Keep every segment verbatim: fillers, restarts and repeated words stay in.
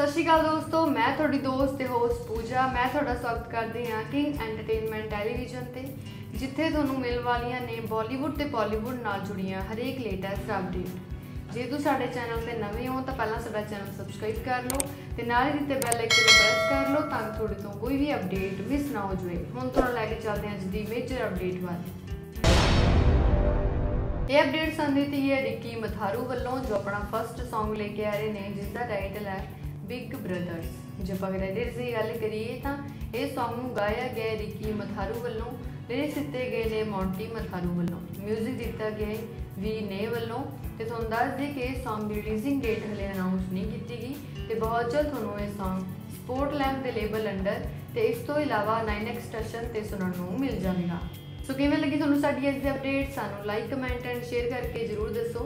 सत श्री अकाल दोस्तों, मैं थोड़ी दोस्त ते होस्ट पूजा। मैं थोड़ा स्वागत करती हाँ किंग एंटरटेनमेंट टैलीविजन ते, जिथे थोनू मिल वालियां ने बॉलीवुड ते पॉलीवुड नाल जुड़ियां हरेक लेटैस्ट अपडेट। जे तुम साडे चैनल ते नवे हो तो पहला साडा चैनल सब्सक्राइब कर लो ते नाल ही दिते बैल आइकन नूं प्रेस कर लो ताकि थोड़े तो कोई भी अपडेट मिस ना हो जाए। हुण तुहानू लैके चलदे हां अज दी मेजर अपडेट वाल। यह अपडेट सामने आई है रिकी मथारू वालों, जो अपना फर्स्ट सॉन्ग लेके आ रहे हैं जिसका टाइटल है बिग ब्रदर्स। जो अगर लिरिक्स की गल करिए तो यह सॉन्ग गाया गया रिकी मथारू वालों, लिरिक्स दिए गए ने मोंटी मथारू वालों, म्यूजिक दिता गया वी ने वालों। तो तुहानू दस दें कि इस सॉन्ग की रिलीजिंग डेट हले अनाउंस नहीं की गई तो बहुत जल्द थोनों यह सॉन्ग स्पोर्ट लैंप के लेबल अंडर तो इस तो इलावा नाइन एक्स स्टेशन पर सुनने को मिल जाएगा। सो किवें लगी तुहानू साडी अज दी अपडेट, सानू लाइक कमेंट एंड शेयर करके जरूर दसो।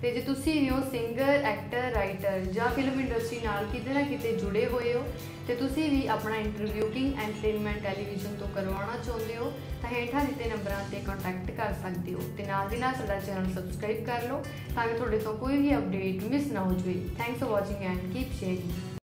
तो जे तुसी हो सिंगर, एक्टर, राइटर या फिल्म इंडस्ट्री नाल किते ना किते जुड़े हुए हो तो तुसी भी अपना इंटरव्यू किंग एंटरटेनमेंट टैलीविजन तो करवाना चाहते हो तो हेठा दिते नंबरां ते कॉन्टैक्ट कर सकते हो। ते नाल दी नाल साडा चैनल सबसक्राइब कर लो ताकि तुहाडे तो कोई भी अपडेट मिस ना हो जाए। Thanks for watching and keep sharing.